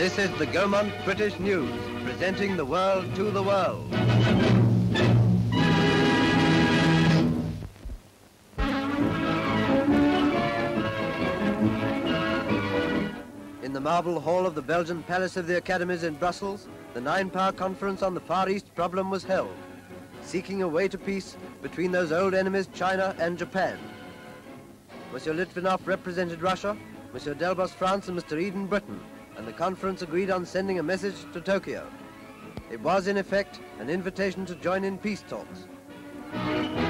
This is the Gaumont British News, presenting the world to the world. In the marble hall of the Belgian Palace of the Academies in Brussels, the 9-Power Conference on the Far East problem was held, seeking a way to peace between those old enemies, China and Japan. Monsieur Litvinov represented Russia, Monsieur Delbos France, and Mr. Eden Britain, and the conference agreed on sending a message to Tokyo. It was, in effect, an invitation to join in peace talks.